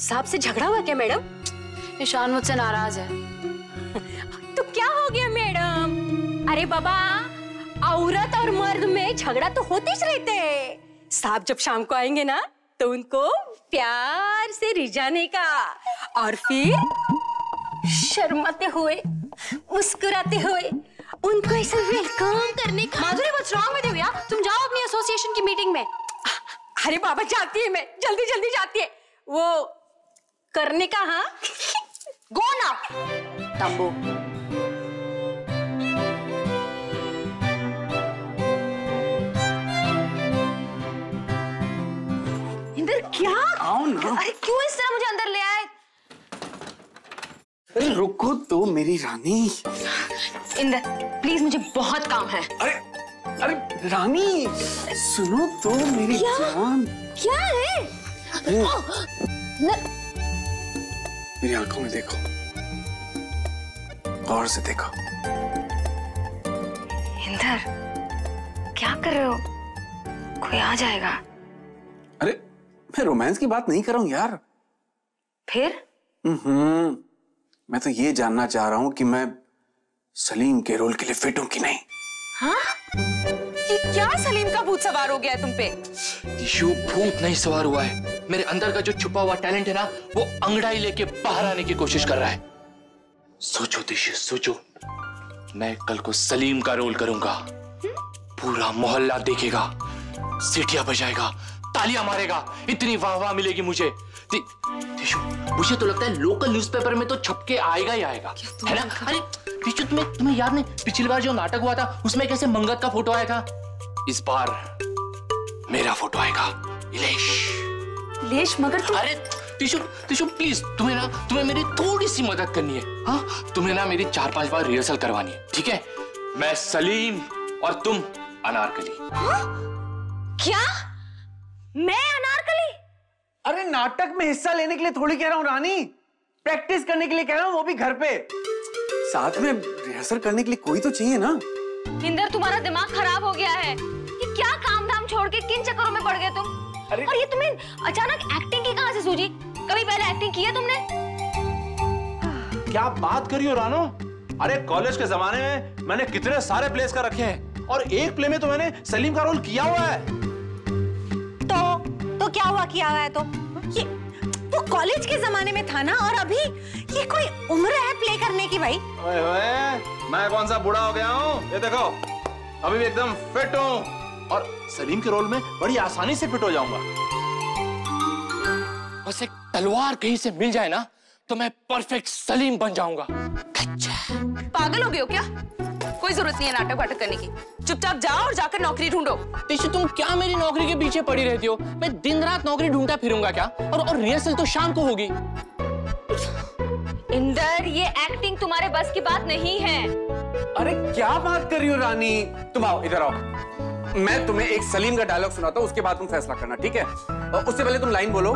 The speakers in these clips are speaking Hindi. साहब से झगड़ा हुआ क्या मैडम? ईशान मुझसे नाराज है। तो क्या हो गया मैडम? अरे बाबा, औरत और मर्द में झगड़ा तो होते ही रहते हैं। साहब जब शाम को आएंगे ना तो उनको प्यार से रिझाने का और फिर शर्माते हुए मुस्कुराते हुए उनको ऐसा वेलकम करने का। Madhuri what's wrong with you यार? तुम जाओ अपनी एसोसिएशन की मीटिंग में। अरे बाबा जाती है मैं, जल्दी जल्दी जाती है वो करने का। हाँ गो नाउ तंबू। इंदर क्या? आओ ना। अरे क्यों इस तरह मुझे अंदर ले आए? अरे रुको तो मेरी रानी। इंदर प्लीज मुझे बहुत काम है। अरे रानी सुनो तो मेरी जान। क्या है? मेरी आंखों में देखो, गौर से देखो। इंदर क्या कर रहे हो? कोई आ जाएगा। अरे मैं रोमांस की बात नहीं कर रहा हूं यार। फिर? मैं तो ये जानना चाह रहा हूं कि मैं सलीम के रोल के लिए फिट हूं कि नहीं। हाँ? कि क्या सलीम का भूत सवार हो गया है तुम पे? यू भूत नहीं सवार हुआ है, मेरे अंदर का जो छुपा हुआ टैलेंट है ना वो अंगड़ाई लेके बाहर आने की कोशिश कर रहा है। सोचो दिशा सोचो, मैं कल को सलीम का रोल करूंगा। पूरा मोहल्ला देखेगा, सीटियां बजाएगा, तालियां मारेगा, इतनी वाह वाह मिलेगी मुझे। दिशु मुझे तो लगता है लोकल न्यूज़पेपर में तो छपके आएगा ही आएगा, है ना? अरे दिशु तुम्हें याद नहीं पिछली बार जो नाटक हुआ था उसमें कैसे मंगत का फोटो आया था? इस बार मेरा फोटो आएगा। इलेश इलेश मगर तुम... अरे दिशु प्लीज तुम्हें मेरी थोड़ी सी मदद करनी है। हाँ तुम्हें ना मेरी 4-5 बार रिहर्सल करवानी है, ठीक है? मैं सलीम और तुम अनारकली। क्या मैं अनारकली? अरे नाटक में हिस्सा लेने के लिए थोड़ी कह रहा हूँ रानी, प्रैक्टिस करने के लिए कह रहा हूँ, वो भी घर पे। साथ में रिहर्सल करने के लिए कोई तो चाहिए ना। इंदर तुम्हारा दिमाग खराब हो गया है। ये क्या काम धाम छोड़ के किन चक्करों में पड़ गए तुम? अरे और ये तुम्हें अचानक एक्टिंग की कहाँ से सूझी? कभी पहले एक्टिंग की है तुमने? क्या बात करी हो रानो? अरे कॉलेज के जमाने में मैंने कितने सारे प्लेस कर रखे हैं और एक प्ले में तो मैंने सलीम का रोल किया हुआ है। तो क्या हुआ किया हुआ है? तो ये वो कॉलेज के जमाने में था ना, और अभी ये कोई उम्र है प्ले करने की भाई? ओए ओए, मैं कौन सा बूढ़ा हो गया हूँ? ये देखो अभी भी एकदम फिट हूँ और सलीम के रोल में बड़ी आसानी से फिट हो जाऊंगा। बस एक तलवार कहीं से मिल जाए ना तो मैं परफेक्ट सलीम बन जाऊंगा। पागल हो गए हो क्या? कोई जरूरत नहीं है नाटक वाटक करने की, चुपचाप जाओ और जाकर नौकरी ढूंढो। दिशु तुम क्या मेरी नौकरी के पीछे पड़ी रहती हो? मैं दिन रात नौकरी ढूंढता फिरूंगा क्या? और रिहर्सल तो शाम को होगी। इंदर ये एक्टिंग तुम्हारे बस की बात नहीं है। अरे क्या बात कर रही हो रानी? तुम आओ इधर आओ, मैं तुम्हें एक सलीम का डायलॉग सुनाता हूँ, उसके बाद तुम फैसला करना, ठीक है? और उससे पहले तुम लाइन बोलो।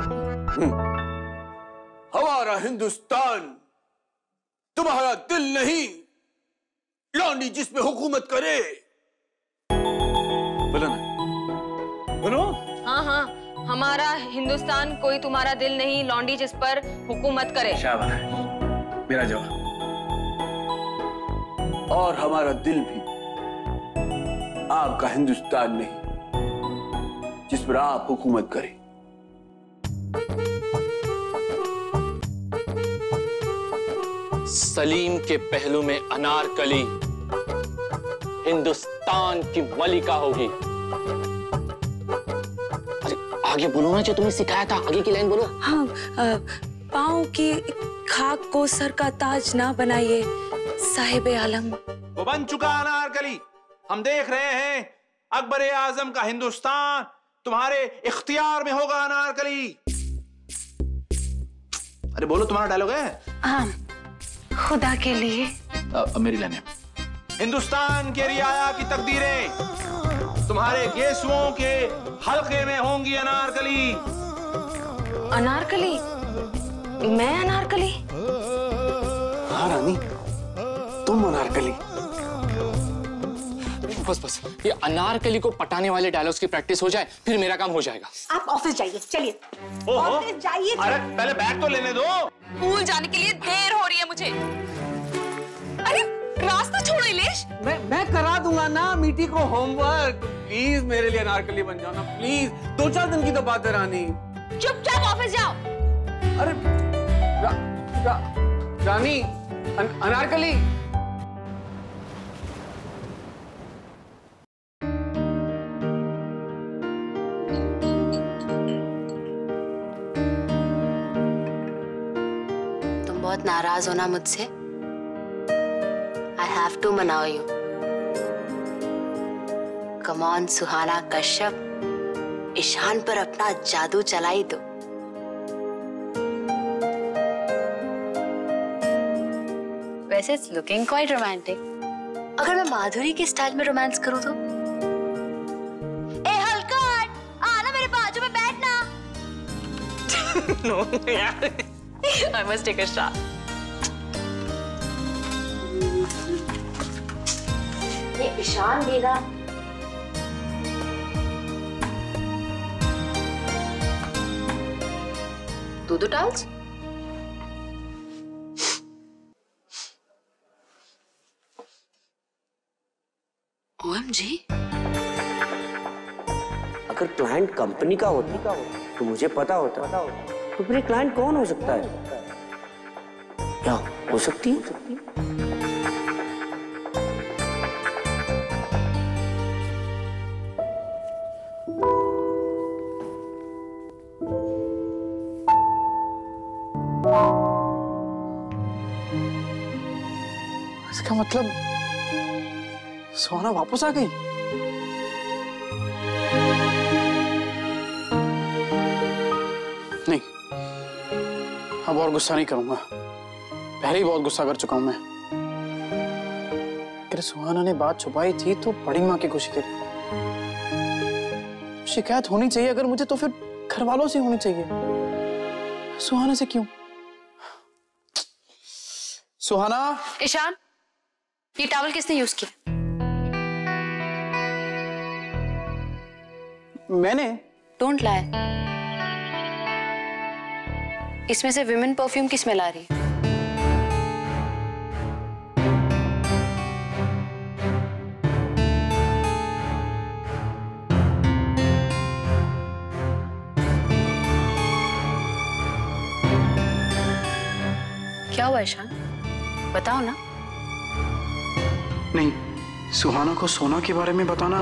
हमारा हिंदुस्तान तुम्हारा दिल नहीं, लौंडी जिसमें हुकूमत करे। बोलो ना, बोलो। हाँ हाँ, हमारा हिंदुस्तान कोई तुम्हारा दिल नहीं, लौंडी जिस पर हुकूमत करे। शाबाश, मेरा जवाब। और हमारा दिल भी आपका हिंदुस्तान नहीं जिस पर आप हुकूमत करें। सलीम के पहलू में अनारकली हिंदुस्तान की मलिका होगी। अरे आगे बोलो ना जो तुम्हें सिखाया था, आगे की लाइन बोलो। हाँ, पाँव की खाक को सर का ताज ना बनाइए साहिब आलम। वो बन चुका अनारकली। हम देख रहे हैं अकबर आजम का हिंदुस्तान तुम्हारे इख्तियार में होगा अनारकली। अरे बोलो तुम्हारा डायलॉग है। हाँ, खुदा के लिए। मेरी लाइन है, हिंदुस्तान के रियाया की तकदीरें तुम्हारे गेसुओं के हल्के में होंगी अनारकली। अनारकली? मैं अनारकली? हाँ रानी तुम अनारकली। बस बस ये अनारकली को पटाने वाले डायलॉग्स की प्रैक्टिस हो जाए फिर मेरा काम हो जाएगा। आप ऑफिस जाइए, चलिए ऑफिस जाइए। अरे पहले बैग तो लेने दो, स्कूल जाने के लिए देर हो रही है मुझे। अरे रास्ता छोड़ो इलेश। मैं करा दूंगा ना मीठी को होमवर्क। प्लीज मेरे लिए अनारकली बन जाओ ना प्लीज, 2-4 दिन की तो बात है रानी। चुपचाप ऑफिस जाओ। अरे रानी अनारकली। तुम बहुत नाराज हो ना मुझसे? I have to manao you. Come on, सुहाना कश्यप, ईशान पर अपना जादू चलाई दो। वैसे it's looking quite romantic. अगर मैं माधुरी के स्टाइल में रोमांस करूँ तो? ए हलकाट, आना मेरे बाजू में बैठना। No, यार, I must take a shot. ये ईशान देगा। दो टाल्स। OMG, अगर क्लाइंट कंपनी का होता तो मुझे पता होता तो फिर क्लाइंट कौन हो सकता है या हो सकती है? इसका मतलब सुहाना वापस आ गई। नहीं, अब और गुस्सा नहीं करूंगा, पहले ही बहुत गुस्सा कर चुका हूं मैं। अगर सुहाना ने बात छुपाई थी तो बड़ी माँ की खुशी के लिए। शिकायत होनी चाहिए अगर मुझे तो फिर घर वालों से होनी चाहिए, सुहाना से क्यों? सुहाना। ईशान, ये टॉवल किसने यूज किया? मैंने। Don't lie. इसमें से विमेन परफ्यूम की स्मेल आ रही है। क्या हुआ ईशान, बताओ ना। नहीं, सुहाना को सोना के बारे में बताना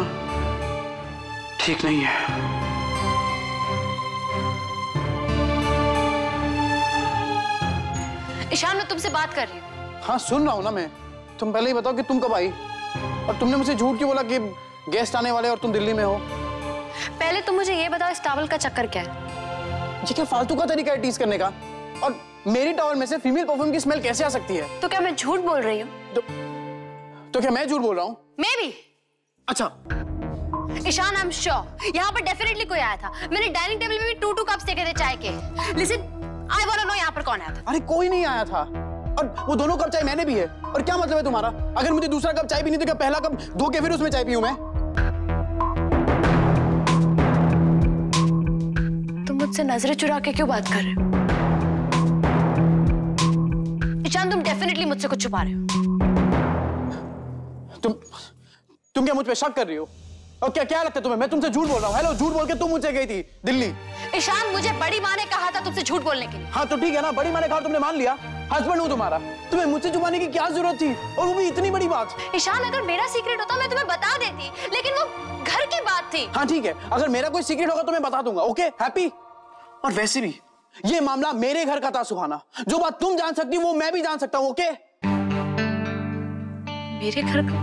ठीक नहीं है। ईशान, मैं तुमसे बात कर रही हूँ। हाँ सुन रहा हूँ ना मैं, तुम पहले ही बताओ कि तुम कब आई और तुमने मुझसे झूठ क्यों बोला कि गेस्ट आने वाले और तुम दिल्ली में हो? पहले तुम मुझे ये बताओ इस टॉवल का चक्कर क्या है? ये क्या फालतू का तरीका है टीज करने का? और मेरी टॉवल में से फीमेल परफ्यूम की स्मेल कैसे आ सकती है? तो क्या मैं झूठ बोल रही हूँ? तो क्या मैं झूठ बोल रहा हूँ? मैं भी। अच्छा ईशान, आई एम श्योर यहाँ पर डेफिनेटली कोई आया था। मैंने डाइनिंग टेबल में भी 2 कप्स देखे थे चाय के। Listen, I want to know यहाँ पर कौन आया था। अरे कोई नहीं आया था, और वो 2 कप चाय मैंने भी है। और क्या मतलब है तुम्हारा? अगर मुझे दूसरा कप चाय पीनी तो क्या पहला कप धो के फिर उसमें चाय पीऊँ मैं? तुम मुझसे नजरें चुरा के क्यों बात कर रहे हो? तुम डेफिनेटली मुझसे कुछ छुपा रहे हो। तुम क्या मुझ पे शक कर रही हो? और क्या लगता है तुम्हें मैं तुमसे झूठ बोल रहा हूँ? हेलो, झूठ बोल के तुम मुझसे गई थी दिल्ली। ईशान, मुझे बड़ी माँ ने कहा था तुमसे झूठ बोलने के लिए। हाँ तो ठीक है ना, बड़ी माँ ने कहा, तुमने मान लिया। हस्बैंड हूँ तुम्हारा, तुम्हें मुझसे छुपाने की क्या जरूरत थी? और वो भी इतनी बड़ी बात। ईशान, अगर मेरा सीक्रेट होता मैं तुम्हें बता देती, लेकिन वो घर की बात थी। हाँ ठीक है, अगर मेरा कोई सीक्रेट होगा तो मैं बता दूंगा। Okay happy. और वैसे भी ये मामला मेरे घर का था सुहाना, जो बात तुम जान सकती वो मैं भी जान सकता हूँ। ओके? मेरे घर का?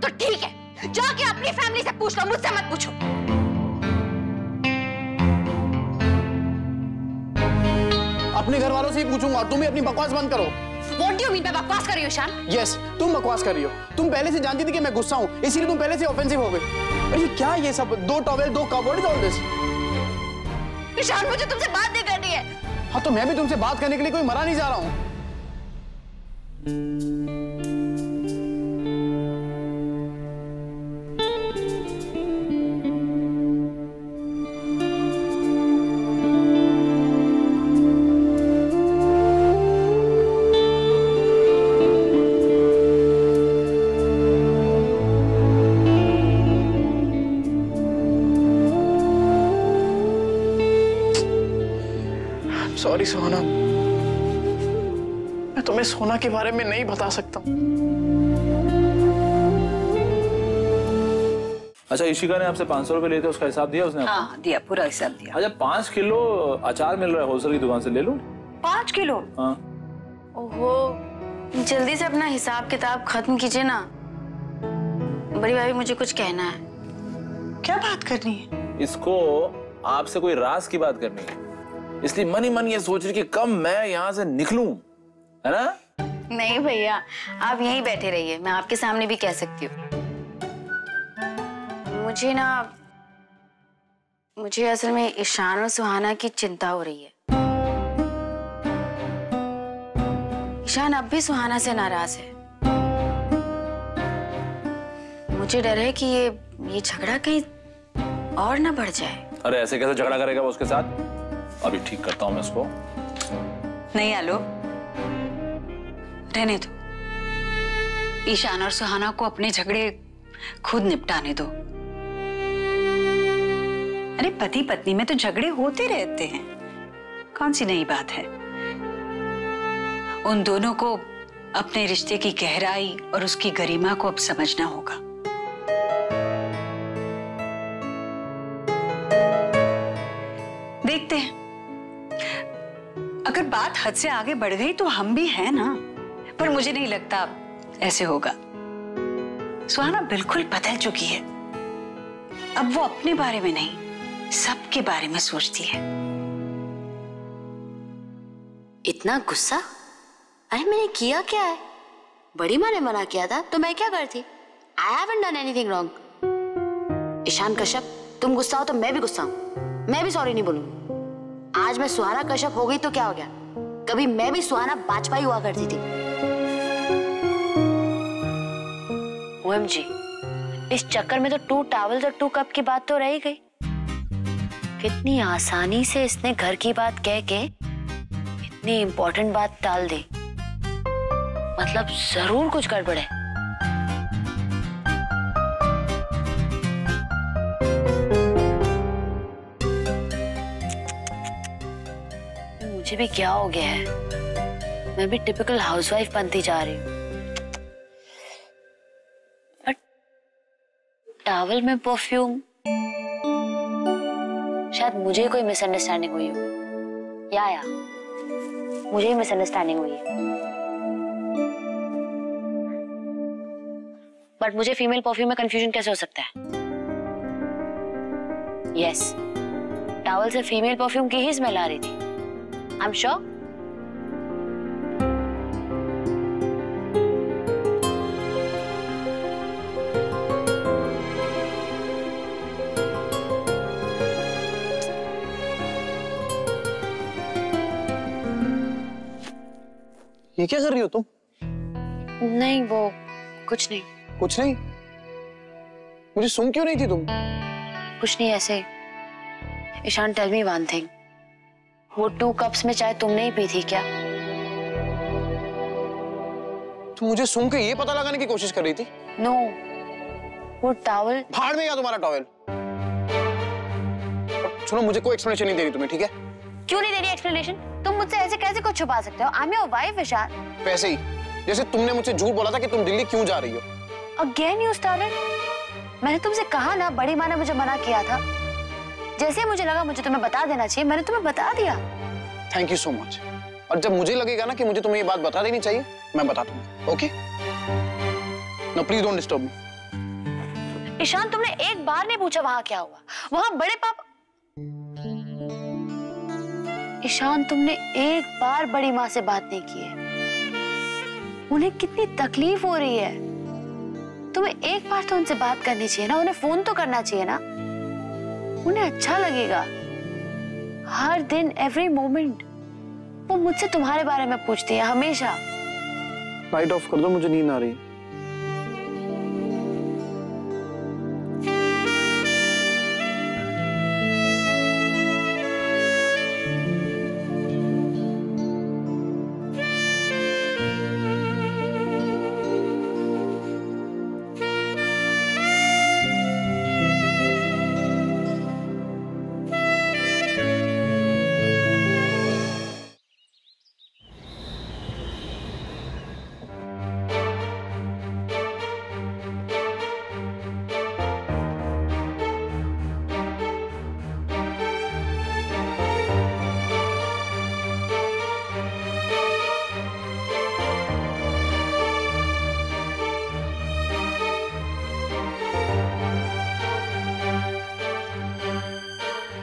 तो ठीक है, जाके अपनी फैमिली से पूछ लो, मुझसे मत पूछो। अपने घर वालों से ही पूछूंगा, तुम भी अपनी बकवास बंद करो। What do you mean? मैं बकवास कर रही हूँ ईशान? Yes, तुम बकवास कर रही हो। तुम पहले से जानती थी कि मैं गुस्सा हूँ, इसीलिए तुम पहले से ऑफेंसिव हो गई। अरे क्या ये सब, 2 towel, 2 cup, what is all this? Ishaan, मुझे तुमसे बात नहीं करनी है। हाँ तो मैं भी तुमसे बात करने के लिए कोई मरा नहीं जा रहा हूं। सॉरी सुहाना, मैं तुम्हें सोना के बारे में नहीं बता सकता। अच्छा, ईशिका ने आपसे 500 रुपए लेते उसका हिसाब दिया उसने? हाँ दिया, पूरा हिसाब दिया। अच्छा 5 किलो अचार मिल रहा है होलसेल की दुकान से, ले लो। 5 किलो? हाँ। ओहो, जल्दी से अपना हिसाब किताब खत्म कीजिए ना। बड़ी भाभी मुझे कुछ कहना है। क्या बात करनी है? इसको आपसे कोई राज की बात करनी है, इसलिए मन ही मन ये सोच रही कि कब मैं यहाँ से निकलूं, है ना? नहीं भैया, आप यहीं बैठे रहिए, मैं आपके सामने भी कह सकती हूँ। मुझे असल में ईशान और सुहाना की चिंता हो रही है। ईशान अब भी सुहाना से नाराज है। मुझे डर है कि ये झगड़ा कहीं और ना बढ़ जाए। अरे ऐसे कैसे झगड़ा करेगा वो उसके साथ? अभी ठीक करता हूं मैं उसको। नहीं आलो, रहने दो। ईशान और सुहाना को अपने झगड़े खुद निपटाने दो। अरे पति पत्नी में तो झगड़े होते रहते हैं, कौन सी नई बात है। उन दोनों को अपने रिश्ते की गहराई और उसकी गरिमा को अब समझना होगा। देखते हैं, अगर बात हद से आगे बढ़ गई तो हम भी हैं ना, पर मुझे नहीं लगता ऐसे होगा। सुहाना बिल्कुल बदल चुकी है, अब वो अपने बारे में नहीं सबके बारे में सोचती है। इतना गुस्सा? अरे मैंने किया क्या है? बड़ी माँ ने मना किया था तो मैं क्या करती? I haven't done anything wrong। Ishan Kashyap, तुम गुस्सा हो तो मैं भी गुस्सा हूं, मैं भी सॉरी नहीं बोलूंगी। आज मैं सुहाना कश्यप हो गई तो क्या हो गया? कभी मैं भी सुहाना बाजपाई हुआ करती थी। OMG, इस चक्कर में तो 2 टॉवल्स और 2 कप की बात तो रह गई। कितनी आसानी से इसने घर की बात कह के इतनी इम्पोर्टेंट बात टाल दी। मतलब जरूर कुछ गड़बड़ है। भी क्या हो गया है? मैं भी टिपिकल हाउसवाइफ बनती जा रही हूँ। टॉवल में परफ्यूम, शायद मुझे कोई मिसअंडरस्टैंडिंग हुई हो। या मुझे ही मिसअंडरस्टैंडिंग हुई है। बट मुझे फीमेल परफ्यूम में कंफ्यूजन कैसे हो सकता है? यस, टॉवल से फीमेल परफ्यूम की ही स्मेल आ रही थी। I'm sure? ये क्या कर रही हो तुम? नहीं वो कुछ नहीं। कुछ नहीं? मुझे सुन क्यों नहीं थी तुम? कुछ नहीं ऐसे। Ishaan, tell me one thing. वो 2 कप्स में चाय तुमने ही पी थी क्या? तुम मुझे सुन के ये पता लगाने की कोशिश कर रही थी? नो, वो टॉवल। भाड़ में गया तुम्हारा टॉवल। सुनो, मुझे कोई एक्सप्लेनेशन नहीं दे रही तुम्हें, ठीक है? क्यों नहीं दे रही एक्सप्लेनेशन? तुम मुझसे ऐसे कैसे कुछ छुपा सकते हो? I am your wife Ishaan. वैसे ही जैसे तुमने मुझसे झूठ बोला था कि तुम दिल्ली क्यों जा रही हो। Again you started. मैंने तुमसे कहा ना, बड़ी माँ ने मुझे मना किया था। जैसे मुझे लगा मुझे तुम्हें बता देना चाहिए, मैंने तुम्हें बता दिया। Thank you so much. और जब मुझे लगेगा ना कि मुझे तुम्हें ये बात बता देनी चाहिए, मैं बता दूंगा। Okay? No please don't disturb me. Ishaan, तुमने एक बार नहीं पूछा वहां क्या हुआ। वहां बड़े पापा। ईशान, तुमने एक बार बड़ी माँ से बात नहीं की है। उन्हें कितनी तकलीफ हो रही है। तुम्हें एक बार तो उनसे बात करनी चाहिए ना, उन्हें फोन तो करना चाहिए ना, उन्हें अच्छा लगेगा। हर दिन, एवरी मोमेंट वो मुझसे तुम्हारे बारे में पूछती है हमेशा। लाइट ऑफ कर दो, मुझे नींद आ रही है।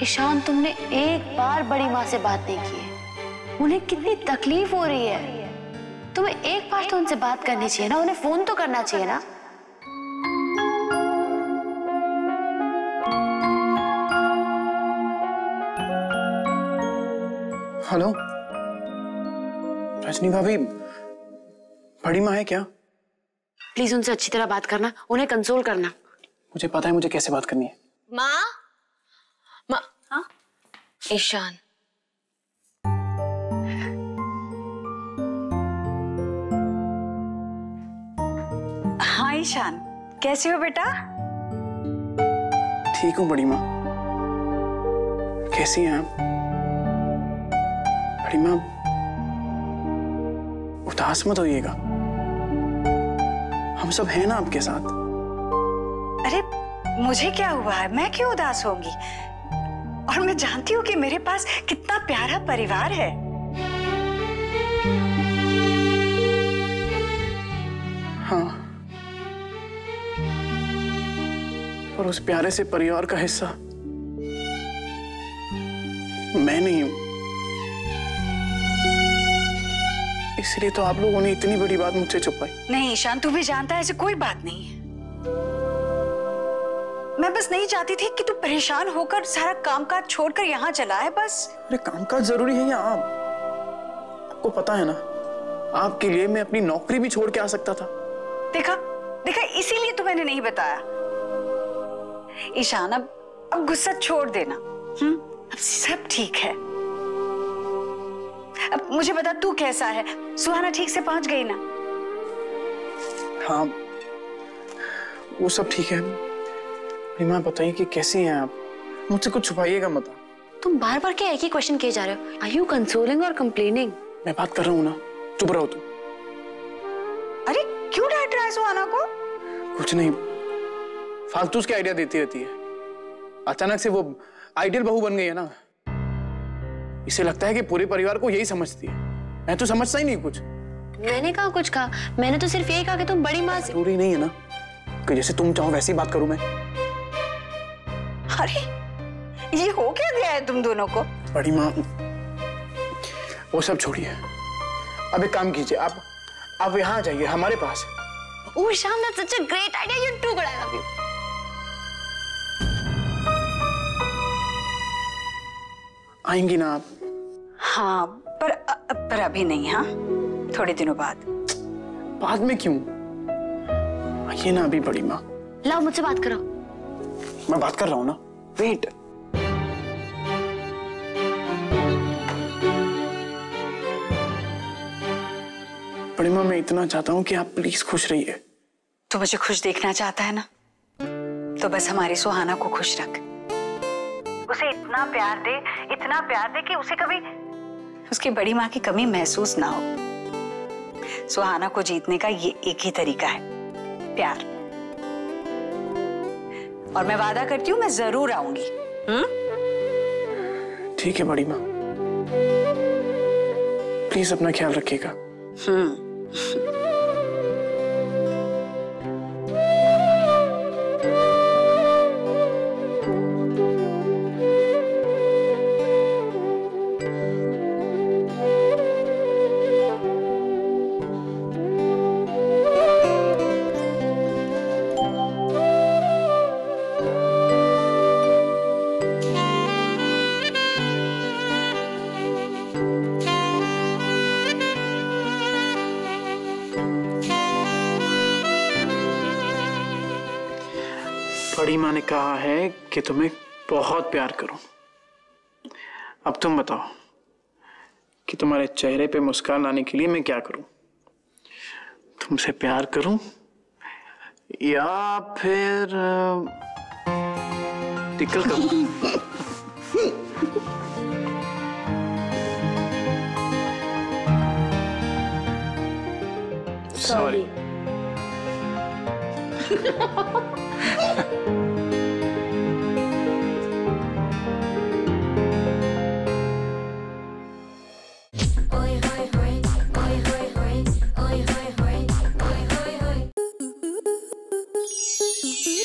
ईशान, तुमने एक बार बड़ी माँ से बात नहीं की है, उन्हें कितनी तकलीफ हो रही है। तुम्हें एक बार तो उनसे बात करनी चाहिए ना, उन्हें फोन तो करना चाहिए ना। हेलो रजनी भाभी, बड़ी माँ है क्या? प्लीज उनसे अच्छी तरह बात करना, उन्हें कंसोल करना। मुझे पता है मुझे कैसे बात करनी है। माँ ईशान, हाँ ईशान, कैसे हो बेटा? ठीक हूँ बड़ी माँ, कैसी हैं आप? बड़ी माँ उदास मत होइएगा, हम सब हैं ना आपके साथ। अरे मुझे क्या हुआ है, मैं क्यों उदास होंगी? और मैं जानती हूँ कि मेरे पास कितना प्यारा परिवार है। हाँ, पर उस प्यारे से परिवार का हिस्सा मैं नहीं हूँ, इसलिए तो आप लोगों ने इतनी बड़ी बात मुझसे छुपाई। नहीं ईशान, तू भी जानता है ऐसी कोई बात नहीं है। मैं बस नहीं चाहती थी कि तू परेशान होकर सारा कामकाज छोड़कर यहाँ चला है, बस। अरे कामकाज जरूरी है या आपको पता है ना, आपके लिए मैं अपनी नौकरी भी छोड़ के आ सकता था। देखा देखा, इसीलिए तो मैंने नहीं बताया। ईशान, अब गुस्सा छोड़ देना, अब सब ठीक है। अब मुझे बता तू कैसा है, सुहाना ठीक से पहुंच गई ना? हाँ वो सब ठीक है। माँ बताइए कि कैसी हैं आप, मुझसे कुछ छुपाइएगा मत। तुम बार बार क्या एक ही क्वेश्चन किए जा रहे हो? Are you consoling or complaining? मैं बात कर रहा हूँ ना, चुप रहो तुम। अरे क्यों डांट रहा है सुहाना को? कुछ नहीं, फालतू के आइडिया देती रहती है। अचानक से वो आइडियल बहू बन गई है ना, इसे लगता है कि पूरे परिवार को यही समझती है। मैं तो समझता ही नहीं कुछ। मैंने कहा कुछ कहा, मैंने तो सिर्फ यही कहा कि तुम बड़ी माँ से। जरूरी नहीं है ना कि जैसे तुम चाहो वैसी बात करूँ मैं। अरे ये हो क्या गया है तुम दोनों को? बड़ी माँ वो सब छोड़िए, अब एक काम कीजिए, आप यहाँ जाइए हमारे पास। Oh Ishaan, that's such a great idea, you too good, I love you. आएंगी ना आप? हाँ, पर अभी नहीं। हाँ, थोड़े दिनों बाद। बाद में क्यों, आइए ना अभी। बड़ी माँ लाओ, मुझसे बात करो। मैं बात कर रहा हूँ ना, वेट। बड़ी माँ मैं इतना चाहता हूँ कि आप प्लीज खुश रहिए। तू मुझे खुश देखना चाहता है ना, तो बस हमारी सुहाना को खुश रख, उसे इतना प्यार दे कि उसे कभी उसकी बड़ी माँ की कमी महसूस ना हो। सुहाना को जीतने का ये एक ही तरीका है, प्यार। और मैं वादा करती हूँ मैं जरूर आऊंगी। ठीक है बड़ी माँ, प्लीज अपना ख्याल रखिएगा। तुम्हारी माँ ने कहा है कि तुम्हें बहुत प्यार करूं। अब तुम बताओ कि तुम्हारे चेहरे पे मुस्कान लाने के लिए मैं क्या करूं? तुमसे प्यार करूं या फिर टिकल करूं? Sorry.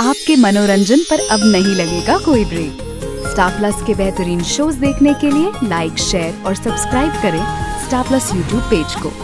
आपके मनोरंजन पर अब नहीं लगेगा कोई ब्रेक। स्टार प्लस के बेहतरीन शोज देखने के लिए लाइक, शेयर और सब्सक्राइब करें स्टार प्लस यूट्यूब पेज को।